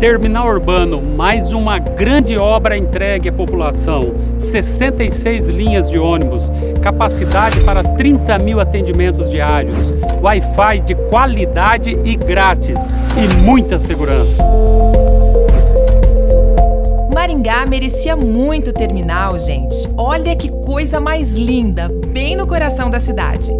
Terminal Urbano, mais uma grande obra entregue à população. 66 linhas de ônibus, capacidade para 30 mil atendimentos diários, Wi-Fi de qualidade e grátis e muita segurança. Maringá merecia muito terminal, gente. Olha que coisa mais linda, bem no coração da cidade.